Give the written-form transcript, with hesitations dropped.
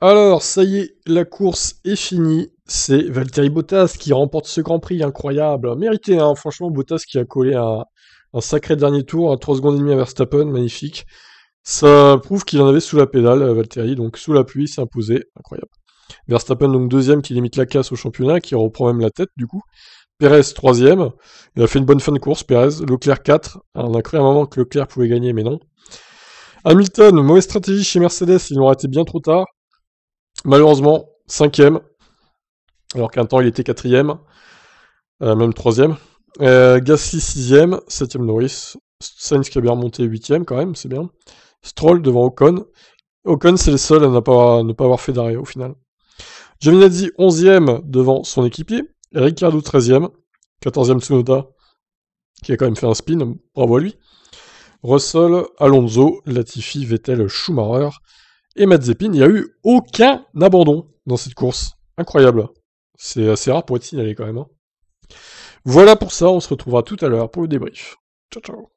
Alors, ça y est, la course est finie. C'est Valtteri Bottas qui remporte ce Grand Prix, incroyable. Mérité, hein, franchement, Bottas qui a collé un sacré dernier tour, à 3 secondes et demie à Verstappen, magnifique. Ça prouve qu'il en avait sous la pédale, Valtteri, donc sous la pluie, s'est imposé, incroyable. Verstappen, donc deuxième, qui limite la casse au championnat, qui reprend même la tête, du coup. Perez, troisième, il a fait une bonne fin de course, Perez. Leclerc, 4, on a cru à un moment que Leclerc pouvait gagner, mais non. Hamilton, mauvaise stratégie chez Mercedes, ils l'ont raté bien trop tard. Malheureusement, 5e, alors qu'un temps il était 4e, même 3e. Gasly 6e, 7e Norris, Sainz qui a bien remonté 8e quand même, c'est bien. Stroll devant Ocon. Ocon c'est le seul à ne pas avoir fait d'arrêt au final. Giovinazzi 11e devant son équipier. Et Ricciardo 13e, 14e Tsunoda qui a quand même fait un spin, bravo à lui. Russell, Alonso, Latifi, Vettel, Schumacher. Et Matzepin, il n'y a eu aucun abandon dans cette course. Incroyable. C'est assez rare pour être signalé quand même. Hein. Voilà pour ça, on se retrouvera tout à l'heure pour le débrief. Ciao ciao.